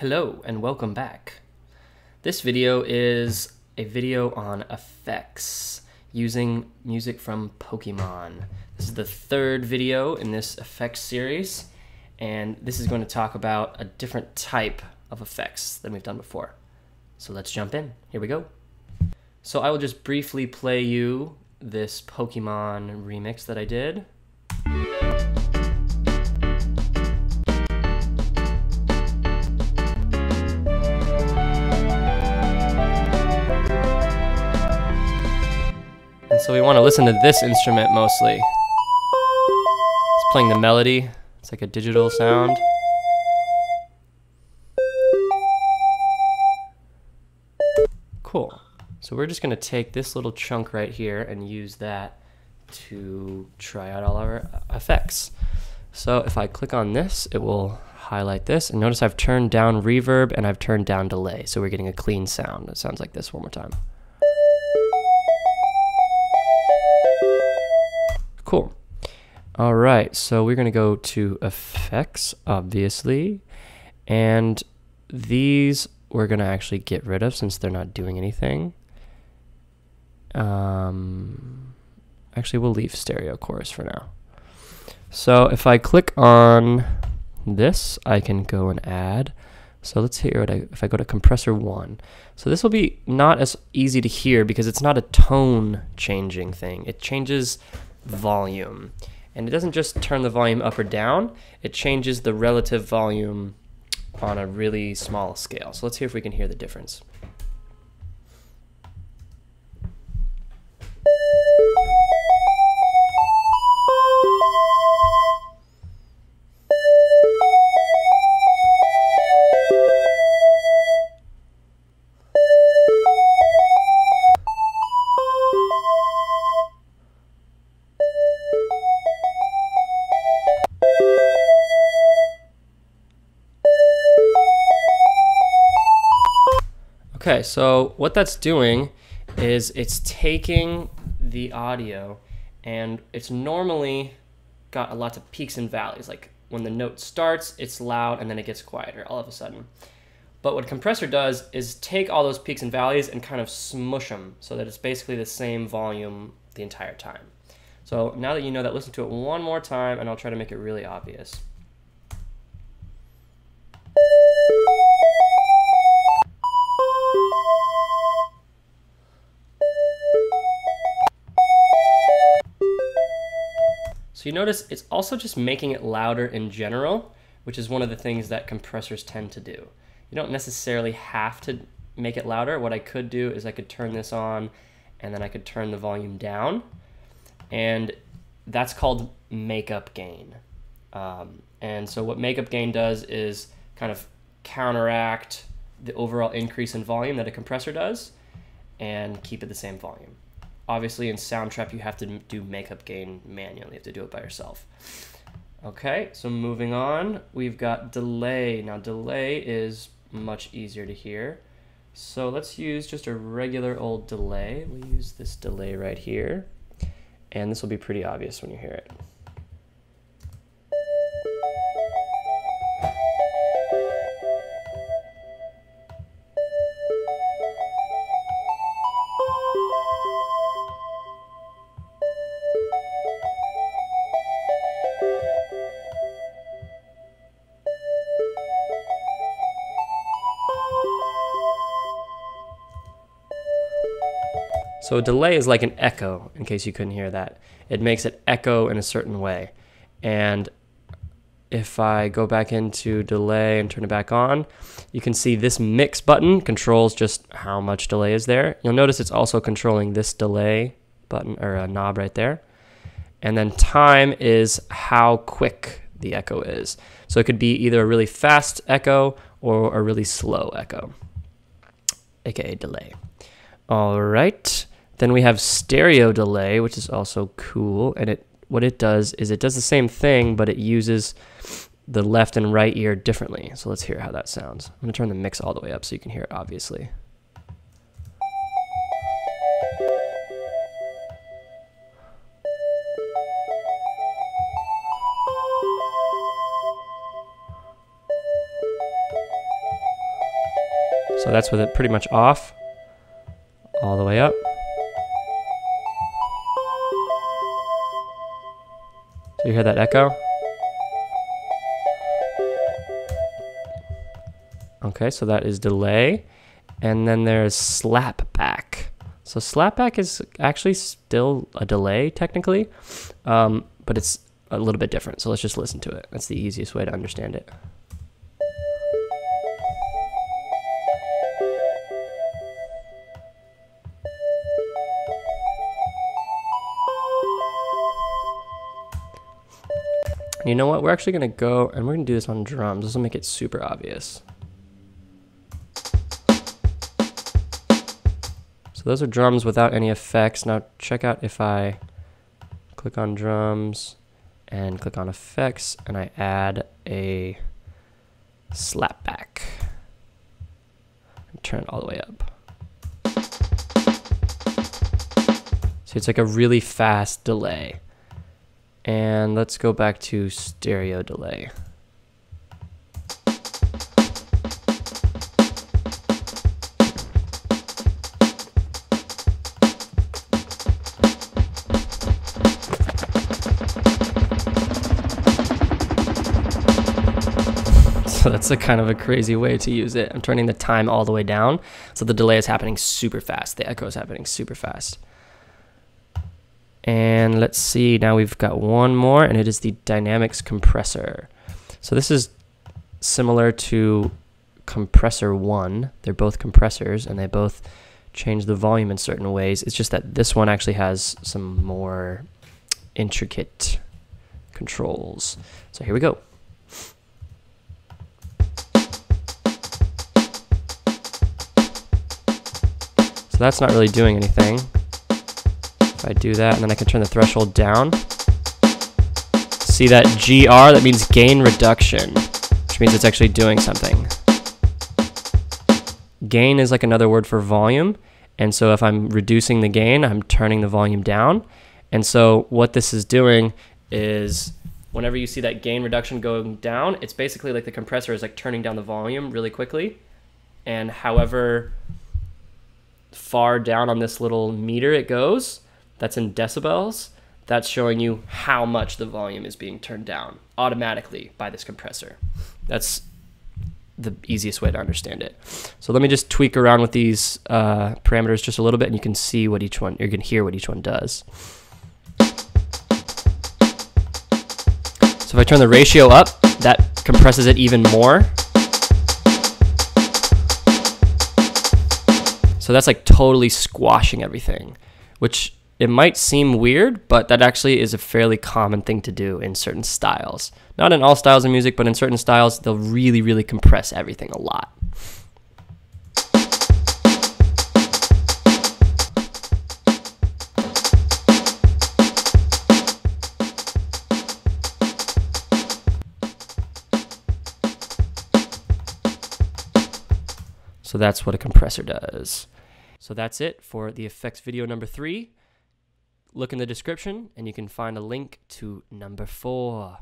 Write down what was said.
Hello and welcome back. This video is a video on effects using music from Pokemon. This is the third video in this effects series, and this is going to talk about a different type of effects than we've done before. So let's jump in. Here we go. So I will just briefly play you this Pokemon remix that I did. So we want to listen to this instrument mostly. It's playing the melody. It's like a digital sound. Cool. So we're just going to take this little chunk right here and use that to try out all our effects. So if I click on this, it will highlight this. And notice I've turned down reverb and I've turned down delay. So we're getting a clean sound. It sounds like this one more time. Cool. All right, so we're going to go to effects, obviously, and these we're going to actually get rid of since they're not doing anything. Actually, we'll leave stereo chorus for now. So if I click on this, I can go and add. So let's hear it. If I go to compressor 1. So this will be not as easy to hear because it's not a tone changing thing. It changes volume, and it doesn't just turn the volume up or down, it changes the relative volume on a really small scale. So let's hear if we can hear the difference. Okay, so what that's doing is it's taking the audio, and it's normally got lots of peaks and valleys. Like when the note starts, it's loud, and then it gets quieter all of a sudden. But what compressor does is take all those peaks and valleys and kind of smush them so that it's basically the same volume the entire time. So now that you know that, listen to it one more time, and I'll try to make it really obvious. So you notice it's also just making it louder in general, which is one of the things that compressors tend to do. You don't necessarily have to make it louder. What I could do is I could turn this on, and then I could turn the volume down, and that's called makeup gain. And so what makeup gain does is kind of counteract the overall increase in volume that a compressor does and keep it the same volume. Obviously, in Soundtrap, you have to do makeup gain manually. You have to do it by yourself. Okay, so moving on, we've got delay. Now, delay is much easier to hear. So let's use just a regular old delay. We'll use this delay right here. And this will be pretty obvious when you hear it. So a delay is like an echo, in case you couldn't hear that. It makes it echo in a certain way. And if I go back into delay and turn it back on, you can see this mix button controls just how much delay is there. You'll notice it's also controlling this delay button or a knob right there. And then time is how quick the echo is. So it could be either a really fast echo or a really slow echo, aka delay. All right. Then we have stereo delay, which is also cool, and what it does is the same thing, but it uses the left and right ear differently. So let's hear how that sounds. I'm going to turn the mix all the way up so you can hear it, obviously. So that's with it pretty much off, all the way up. So you hear that echo? Okay, so that is delay. And then there's slapback. So slapback is actually still a delay technically, but it's a little bit different. So let's just listen to it. That's the easiest way to understand it. You know what? We're actually going to go and we're going to do this on drums. This will make it super obvious. So those are drums without any effects. Now check out if I click on drums and click on effects and I add a slapback and turn it all the way up. So it's like a really fast delay. And let's go back to stereo delay. So that's a kind of a crazy way to use it. I'm turning the time all the way down. So the delay is happening super fast. The echo is happening super fast. And let's see, now we've got one more, and it is the dynamics compressor. So this is similar to compressor one. They're both compressors, and they both change the volume in certain ways. It's just that this one actually has some more intricate controls. So here we go. So that's not really doing anything. If I do that, and then I can turn the threshold down. See that GR? That means gain reduction, which means it's actually doing something. Gain is like another word for volume, and so if I'm reducing the gain, I'm turning the volume down. And so what this is doing is whenever you see that gain reduction going down, it's basically like the compressor is like turning down the volume really quickly, and however far down on this little meter it goes, that's in decibels, that's showing you how much the volume is being turned down automatically by this compressor. That's the easiest way to understand it. So let me just tweak around with these parameters just a little bit, and you can see what each one, you can hear what each one does. So if I turn the ratio up, that compresses it even more. So that's like totally squashing everything, which it might seem weird, but that actually is a fairly common thing to do in certain styles. Not in all styles of music, but in certain styles, they'll really, really compress everything a lot. So that's what a compressor does. So that's it for the effects video number 3. Look in the description and you can find a link to number 4.